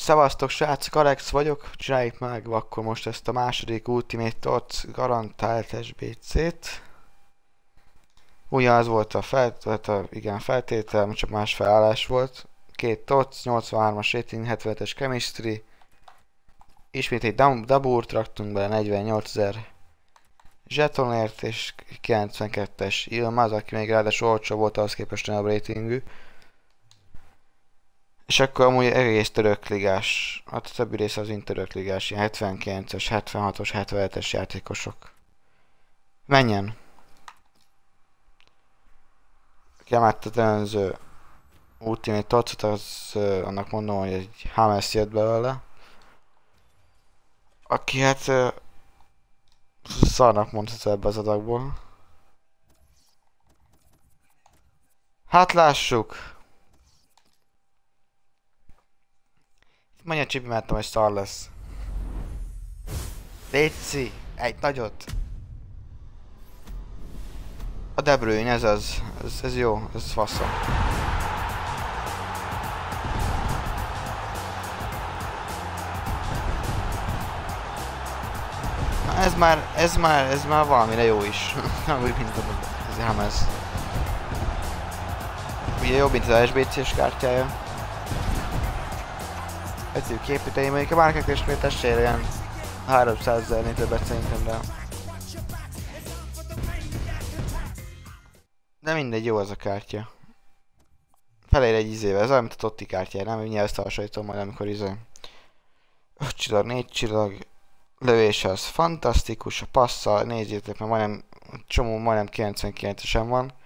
Szevasztok srácok, Alex vagyok, csináljuk meg akkor most ezt a második Ultimate TOTS garantált SBC-t. Ugyanaz volt a feltétel, csak más felállás volt. 2 TOTS, 83-as rating, 75-es chemistry. Ismét egy daburt raktunk bele 48.000 zsetonért és 92-es Ilmaz, aki még ráadásul olcsó volt ahhoz képest a ratingű. És akkor amúgy egész törökligás, hát a többi része az interökligás, ilyen 79-es, 76-os, 77-es játékosok. Menjen! Kiemelt az önző Ultimate TOTS-ot, az annak mondom, hogy egy HMS jött belőle. Aki hát szarnak mondható ebbe az adagból. Hát lássuk! Mondja a csipim, hogy szar lesz. Léci, egy nagyot. A De Bruyne, ez az. Ez jó, ez faszom. Ez már valamire jó is. Nem úgy, mint az AMS. Ugye jobb, mint az SBC-s kártyája. Egyszerű képíteni, mondjuk a márkák és még tessél ilyen 300.000-nél többet szerintem, de mindegy, jó az a kártya. Felér egy izével, ez olyan, mint a Totti kártya, nem? Mindjárt ezt hasonlítom majd, amikor izé. 5 csillag, 4 csillag, lövés az fantasztikus, a passzal, nézzétek, mert majdnem, csomó majdnem 99-esen van.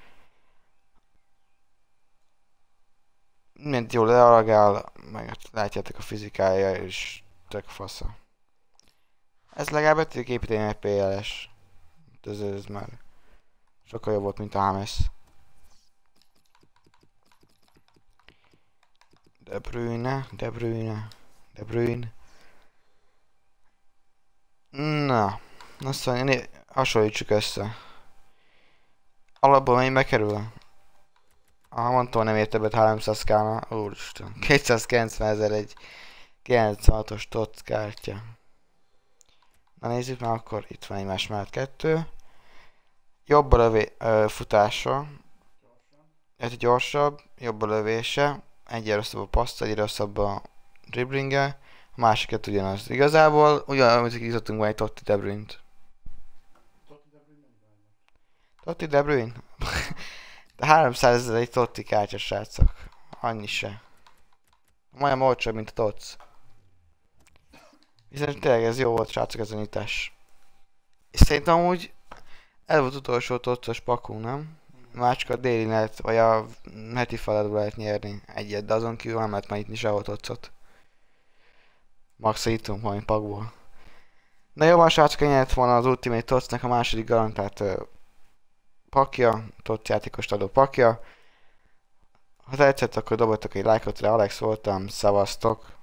Mindent jól learagál, meg látjátok a fizikája és tök fasza. Ez legalább egy tudjuk építeni egy PLS. Ez már sokkal jobb volt, mint a AMS. De Bruyne, De Bruyne, De Bruyne. Na, azt mondja, hasonlítsuk össze. Alapból mennyi bekerül? Aha, mondtam, nem érte bet 300k-na, úristen, 290.000 egy 96-os TOTS kártya. Na nézzük már, akkor itt van egymás mellett 2. Jobb a futása, ez gyorsabb, jobb a lövése, egyre rosszabb a passz, egyre rosszabb a dribblinge, a másiket ugyanaz. Igazából ugyanaz, amit kiszottunk volna egy Totti De Bruyne-t. Totti De Bruyne? 300.000 egy Totti kártya, srácok. Annyi se. Majdnem olcsóbb, mint a TOTS. Viszont tényleg ez jó volt, srácok, ez a nyitás. És szerintem amúgy ez volt utolsó TOTS-os pakunk, nem? Már csak a déli lehet, vagy a heti feladatból lehet nyerni egyet, de azon kívül nem lehet már nyitni sehol TOTS-ot. Max itt tudunk valami pakból. Na jó, van srácok, nyert volna az Ultimate TOTS-nek a második garantált pakja, TOTS játékost adó pakja. Ha tetszett, akkor dobjatok egy lájkot rá, Alex voltam, szevasztok!